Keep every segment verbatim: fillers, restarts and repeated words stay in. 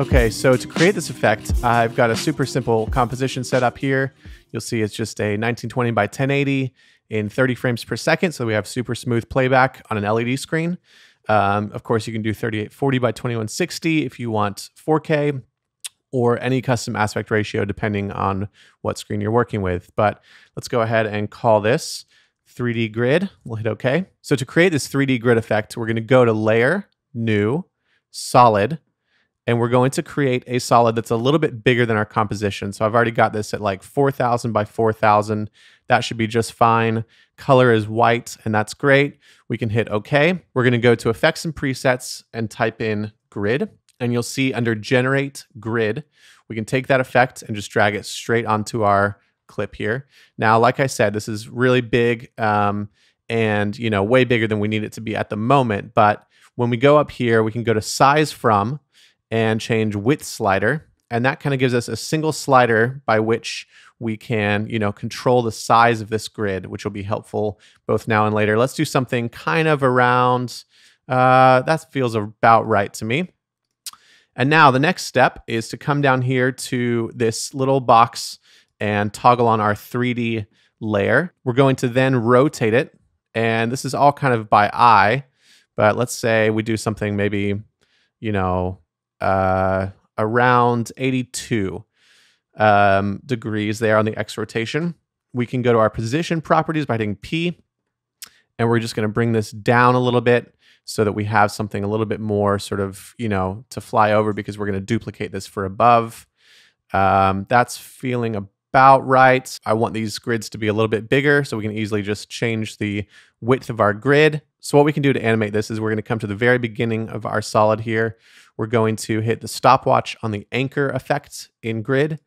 Okay, so to create this effect, I've got a super simple composition set up here. You'll see it's just a nineteen twenty by ten eighty in thirty frames per second. So we have super smooth playback on an L E D screen. Um, of course, you can do thirty-eight forty by twenty-one sixty if you want four K or any custom aspect ratio depending on what screen you're working with. But let's go ahead and call this three D grid. We'll hit OK. So to create this three D grid effect, we're going to go to Layer, New, Solid, and we're going to create a solid that's a little bit bigger than our composition. So I've already got this at like four thousand by four thousand. That should be just fine. Color is white, and that's great. We can hit OK. We're going to go to Effects and Presets and type in Grid. And you'll see under Generate Grid, we can take that effect and just drag it straight onto our clip here. Now, like I said, this is really big um, and, you know, way bigger than we need it to be at the moment. But when we go up here, we can go to Size From and change Width Slider. And that kind of gives us a single slider by which we can, you know, control the size of this grid, which will be helpful both now and later. Let's do something kind of around, uh, that feels about right to me. And now the next step is to come down here to this little box and toggle on our three D layer. We're going to then rotate it. And this is all kind of by eye, but let's say we do something maybe, you know, uh, around eighty-two um, degrees there on the X rotation. We can go to our position properties by hitting P, and we're just going to bring this down a little bit, so that we have something a little bit more sort of, you know, to fly over, because we're going to duplicate this for above. Um, that's feeling about right. I want these grids to be a little bit bigger, so we can easily just change the width of our grid. So what we can do to animate this is we're going to come to the very beginning of our solid here. We're going to hit the stopwatch on the anchor effect in grid,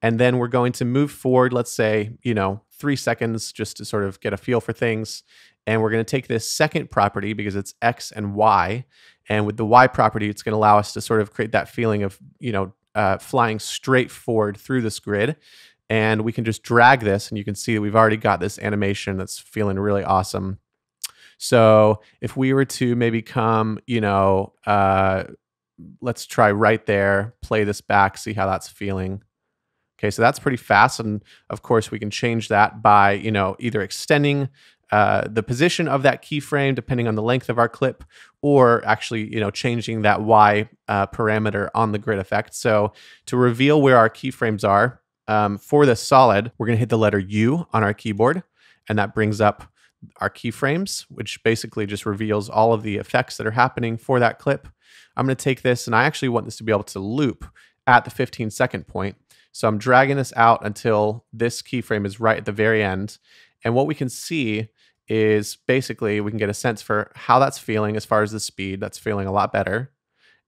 and then we're going to move forward, let's say, you know, three seconds just to sort of get a feel for things. And we're going to take this second property because it's X and Y. And with the Y property, it's going to allow us to sort of create that feeling of, you know, uh, flying straight forward through this grid. And we can just drag this, and you can see that we've already got this animation that's feeling really awesome. So if we were to maybe come, you know, uh, let's try right there, play this back, see how that's feeling. Okay, so that's pretty fast. And of course, we can change that by, you know, either extending Uh, the position of that keyframe depending on the length of our clip, or actually, you know, changing that Y uh, parameter on the grid effect. So to reveal where our keyframes are um, for the solid, we're going to hit the letter U on our keyboard, and that brings up our keyframes, which basically just reveals all of the effects that are happening for that clip. I'm going to take this, and I actually want this to be able to loop at the fifteen second point. So I'm dragging this out until this keyframe is right at the very end. And what we can see is basically we can get a sense for how that's feeling as far as the speed. That's feeling a lot better.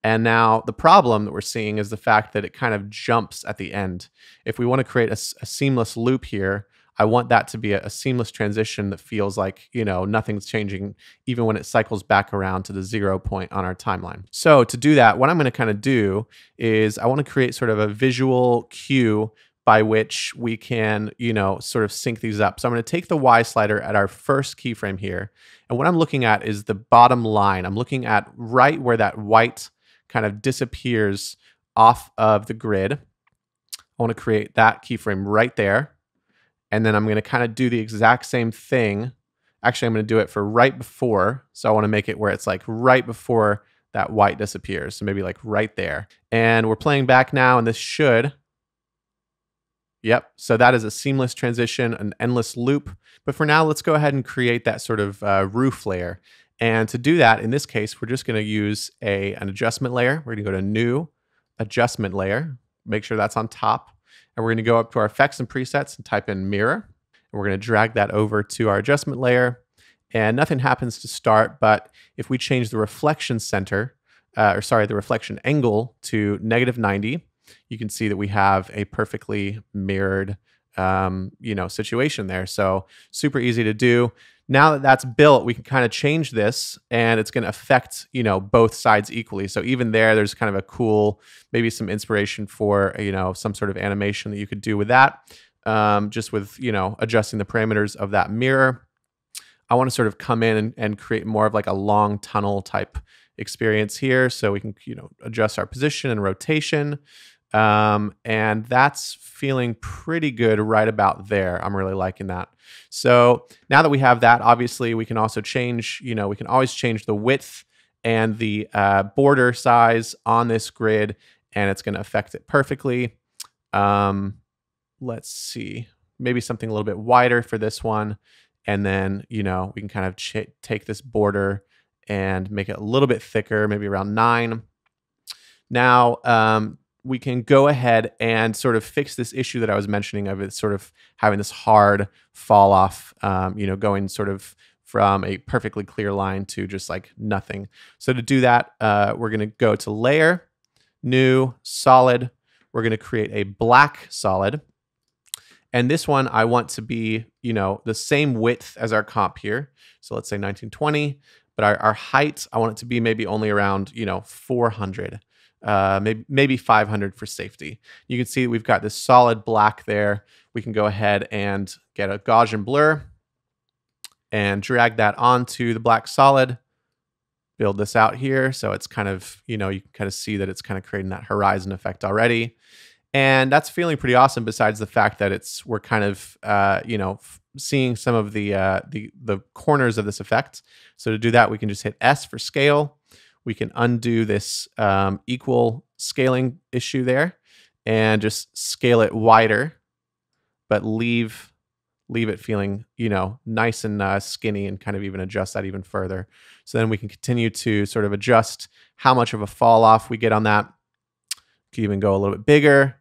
And now the problem that we're seeing is the fact that it kind of jumps at the end. If we want to create a, a seamless loop here, I want that to be a, a seamless transition that feels like, you know, nothing's changing even when it cycles back around to the zero point on our timeline. So to do that, what I'm going to kind of do is I want to create sort of a visual cue by which we can, you know, sort of sync these up. So I'm going to take the Y slider at our first keyframe here. And what I'm looking at is the bottom line. I'm looking at right where that white kind of disappears off of the grid. I want to create that keyframe right there. And then I'm going to kind of do the exact same thing. Actually, I'm going to do it for right before. So I want to make it where it's like right before that white disappears. So maybe like right there. And we're playing back now, and this should... Yep, so that is a seamless transition, an endless loop. But for now, let's go ahead and create that sort of uh, roof layer. And to do that, in this case, we're just going to use a, an adjustment layer. We're going to go to New, Adjustment Layer. Make sure that's on top. And we're going to go up to our Effects and Presets and type in Mirror. And we're going to drag that over to our adjustment layer. And nothing happens to start, but if we change the reflection center, uh, or sorry, the reflection angle to negative ninety, you can see that we have a perfectly mirrored, um, you know, situation there. So super easy to do. Now that that's built, we can kind of change this, and it's going to affect, you know, both sides equally. So even there, there's kind of a cool, maybe some inspiration for, you know, some sort of animation that you could do with that, um, just with, you know, adjusting the parameters of that mirror. I want to sort of come in and, and create more of like a long tunnel type experience here, so we can, you know, adjust our position and rotation. Um, and that's feeling pretty good right about there. I'm really liking that. So now that we have that, obviously we can also change, you know, we can always change the width and the uh, border size on this grid, and it's going to affect it perfectly. Um, let's see, maybe something a little bit wider for this one. And then, you know, we can kind of ch take this border and make it a little bit thicker, maybe around nine. Now, um, we can go ahead and sort of fix this issue that I was mentioning of it sort of having this hard fall off, um, you know, going sort of from a perfectly clear line to just like nothing. So to do that, uh, we're going to go to Layer, New, Solid. We're going to create a black solid. And this one, I want to be, you know, the same width as our comp here. So let's say nineteen twenty, but our, our height, I want it to be maybe only around, you know, four hundred, uh, maybe, maybe five hundred for safety. You can see we've got this solid black there. We can go ahead and get a Gaussian blur and drag that onto the black solid, build this out here. So it's kind of, you know, you can kind of see that it's kind of creating that horizon effect already. And that's feeling pretty awesome. Besides the fact that it's we're kind of uh, you know, seeing some of the uh, the the corners of this effect. So to do that, we can just hit S for scale. We can undo this um, equal scaling issue there, and just scale it wider, but leave leave it feeling, you know, nice and uh, skinny, and kind of even adjust that even further. So then we can continue to sort of adjust how much of a fall off we get on that. Could even go a little bit bigger.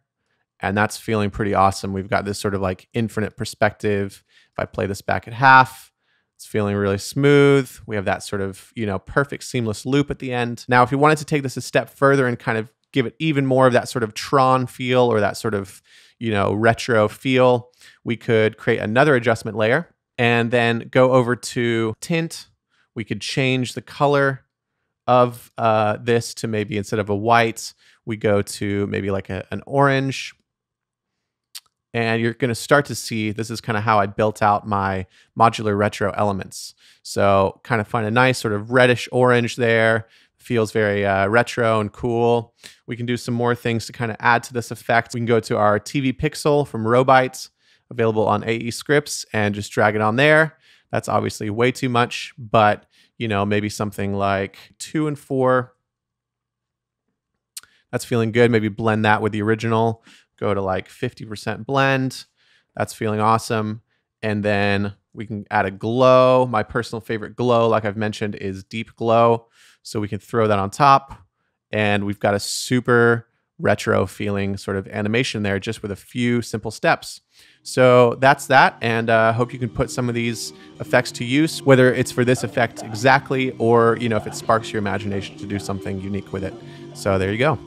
And that's feeling pretty awesome. We've got this sort of like infinite perspective. If I play this back at half, it's feeling really smooth. We have that sort of, you know, perfect seamless loop at the end. Now, if you wanted to take this a step further and kind of give it even more of that sort of Tron feel, or that sort of, you know, retro feel, we could create another adjustment layer and then go over to tint. We could change the color of uh, this to maybe, instead of a white, we go to maybe like a, an orange. And you're going to start to see, this is kind of how I built out my modular retro elements. So kind of find a nice sort of reddish orange there. Feels very uh, retro and cool. We can do some more things to kind of add to this effect. We can go to our T V pixel from Robytes, available on A E scripts, and just drag it on there. That's obviously way too much, but you know, maybe something like two and four. That's feeling good. Maybe blend that with the original. Go to like fifty percent blend. That's feeling awesome. And then we can add a glow. My personal favorite glow, like I've mentioned, is deep glow. So we can throw that on top. And we've got a super retro feeling sort of animation there, just with a few simple steps. So that's that, and I uh, hope you can put some of these effects to use, whether it's for this effect exactly, or you know, if it sparks your imagination to do something unique with it. So there you go.